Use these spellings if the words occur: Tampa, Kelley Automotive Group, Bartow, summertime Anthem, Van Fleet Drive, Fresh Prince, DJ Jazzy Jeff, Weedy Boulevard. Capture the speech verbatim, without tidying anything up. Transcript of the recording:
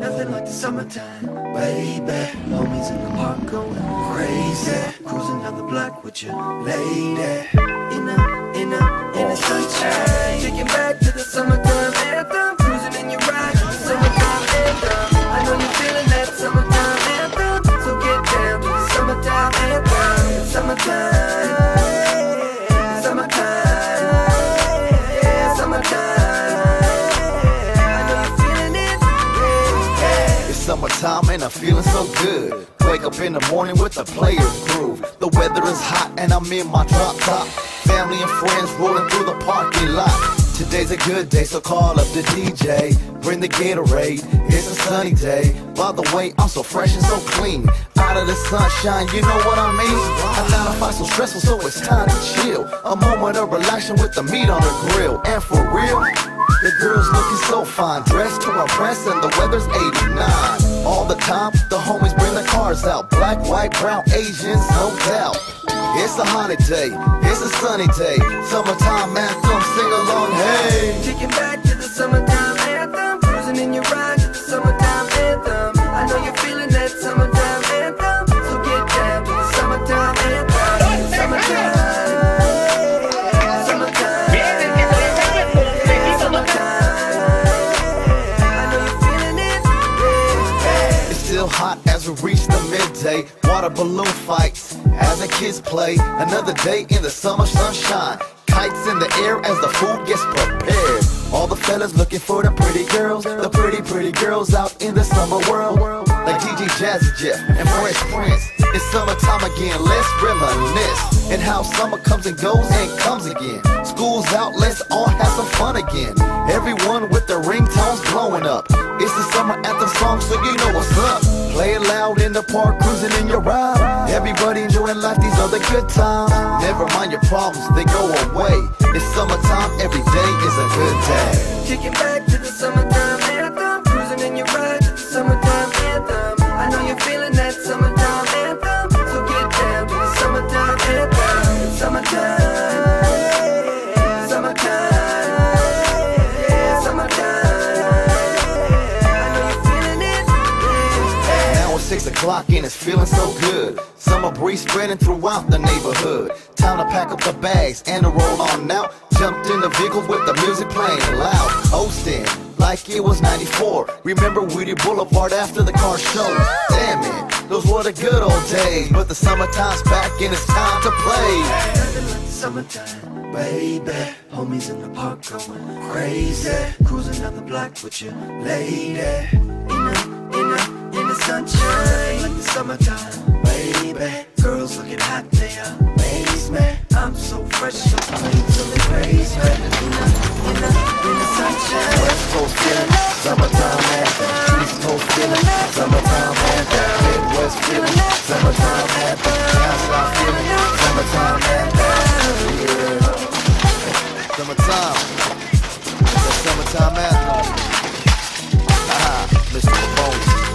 Nothing like the summertime, baby. Homies in the park going crazy. Cruising down the block with your lady. In the, in the, in the sunshine. Taking back to the summertime anthem. Cruising in your ride to the summertime anthem. I know you're feeling that summertime anthem. So get down to the summertime anthem. Summertime. Summertime and I'm feeling so good. Wake up in the morning with a player's groove. The weather is hot and I'm in my drop top. Family and friends rolling through the parking lot. Today's a good day, so call up the D J. Bring the Gatorade, it's a sunny day. By the way, I'm so fresh and so clean. Out of the sunshine, you know what I mean? I now find so stressful, so it's time to chill. A moment of relaxing with the meat on the grill. And for real, the girl's looking so fine, dressed to impress, and the weather's eighty-nine. All the time, the homies bring the cars out. Black, white, brown, Asians, no doubt. It's a holiday, it's a sunny day. Summertime anthem, sing along, hey. Kicking back to the summertime anthem. Cruising in your ride to the summertime anthem. I know you're feeling that summertime anthem. So get down to the summertime anthem. Summertime. Hot as we reach the midday, water balloon fights as the kids play. Another day in the summer sunshine, kites in the air as the food gets prepared. All the fellas looking for the pretty girls, the pretty pretty girls out in the summer world. Like D J Jazzy Jeff and Fresh Prince. It's summertime again, let's reminisce. And how summer comes and goes and comes again. School's out, let's all have some fun again. Everyone with their ringtones blowing up. It's the summer anthem song, so you know what's up. Play it loud in the park, cruising in your ride. Everybody enjoying life, these are the good times. Never mind your problems, they go away. It's summertime, every day is a good day. Kicking back to the summertime anthem. Cruising in your ride to the summertime anthem. I know you're feeling that summertime anthem. So get down to the summertime anthem. Summertime. Six o'clock and it's feeling so good. Summer breeze spreading throughout the neighborhood. Time to pack up the bags and to roll on out. Jumped in the vehicle with the music playing loud. Hosting like it was ninety-four. Remember Weedy Boulevard after the car show. Damn it, those were the good old days. But the summertime's back and it's time to play. Nothing like the summertime, baby. Homies in the park going crazy. Cruising down the block with your lady. In the, in the sunshine, like the summertime, baby. Girls looking hot, they amaze me. I'm so fresh, so clean, so they praise me. In the, in the, in the sunshine. West Coast feeling, summertime anthem. East Coast feeling, summertime anthem. Midwest feeling, summertime anthem. Downside feeling, summertime anthem. Yeah, summertime, the summertime anthem. Ah, Mister Bones.